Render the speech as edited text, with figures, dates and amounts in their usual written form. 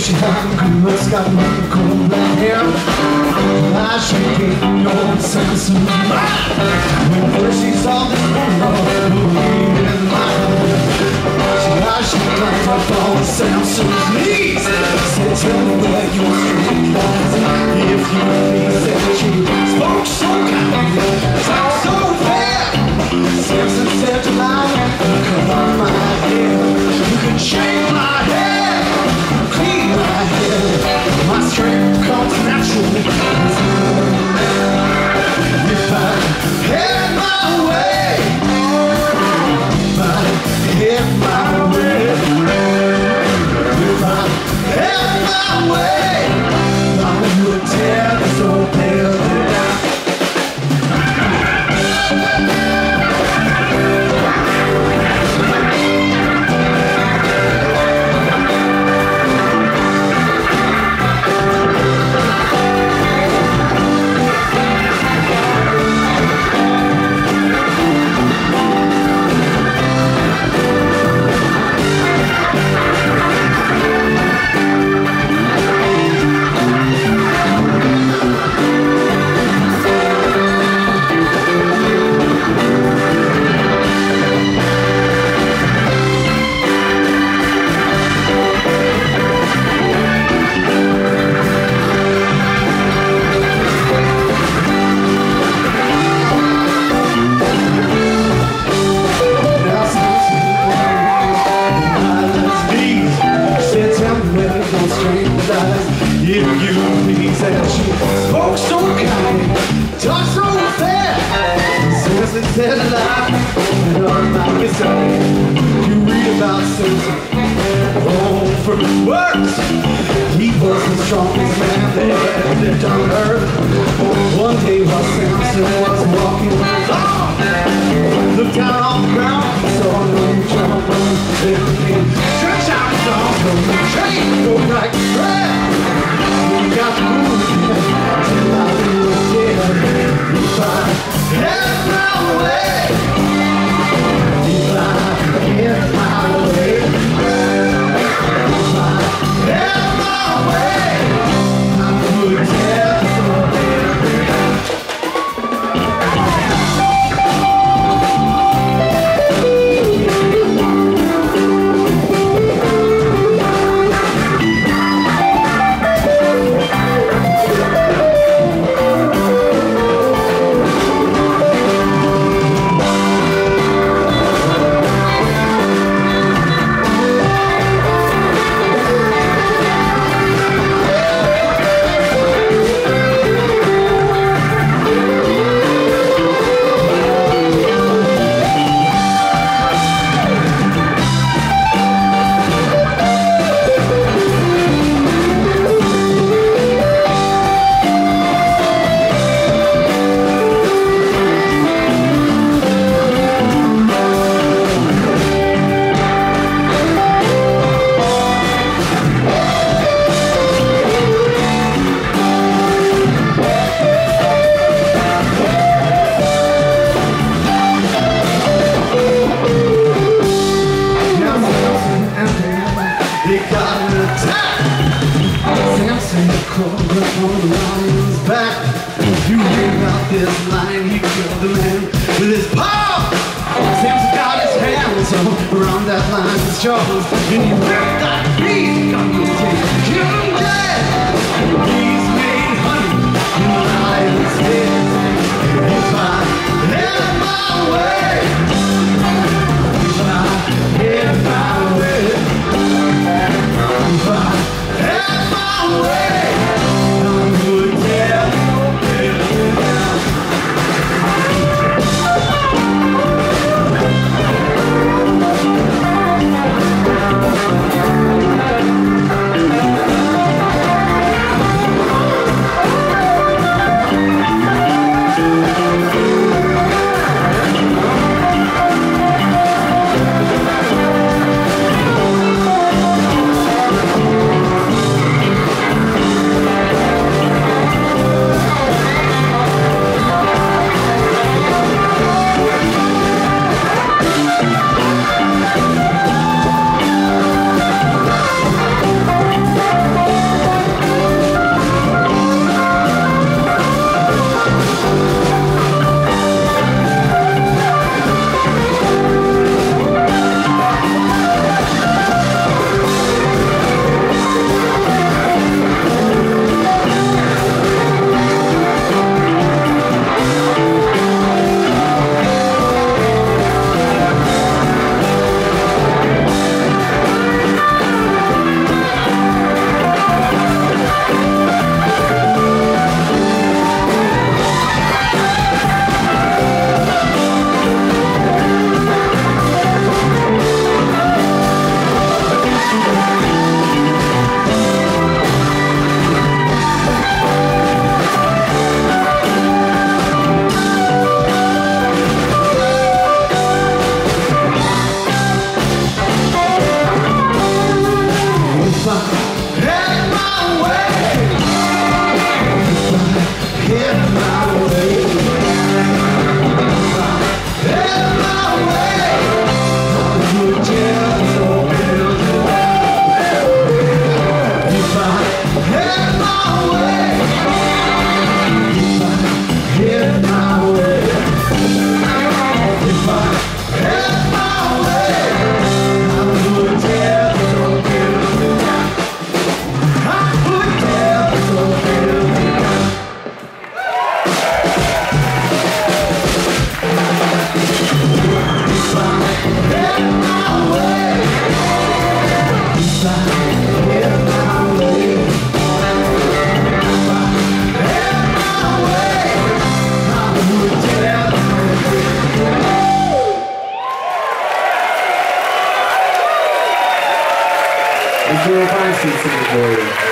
she had the coolest, got the cool black hair. I should get your sense of mind. When first she saw this woman, believe in my heart. I should climb up on Sampson's knees. Said, tell me where your street lies. If you please, said she spoke so kindly, talked so fair. Sampson said to Delilah, cut off my hair. You can shave my hair. My strength comes naturally. If I had my way, if I had my way, if I had my way, I would tear this old building down. If you please, and she spoke so kind, talked so fair. Sampson said a lie, and on my side, you read about Sampson, all from his works. He was the strongest man that lived on earth. One day while Sampson was walking along, looked down on the ground, saw an angel and stretch out his arms from the chain, go like crap. Got to move again till I feel dead. If I had my way, if I had my way, if I had my way, I would tear something down. Sampson called up on the lion's back. If you hear about this lion, he killed the man with his paw. Sampson got his hands around that lion's jaws, and he ripped that beast on his teeth, killed him dead. The beast made honey in the lion's head. If I had my way, if I had my way, if I had my way, and she will find you.